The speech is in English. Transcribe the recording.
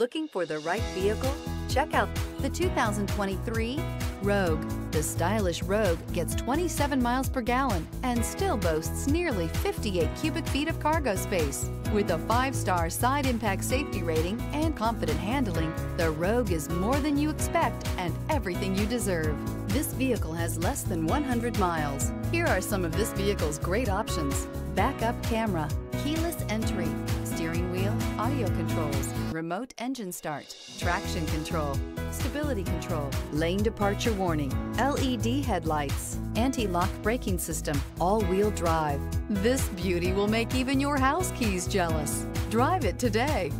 Looking for the right vehicle? Check out the 2023 Rogue. The stylish Rogue gets 27 miles per gallon and still boasts nearly 58 cubic feet of cargo space. With a 5-star side impact safety rating and confident handling, the Rogue is more than you expect and everything you deserve. This vehicle has less than 100 miles. Here are some of this vehicle's great options: backup camera, keyless entry, steering wheel audio controls, remote engine start, traction control, stability control, lane departure warning, LED headlights, anti-lock braking system, all-wheel drive. This beauty will make even your house keys jealous. Drive it today.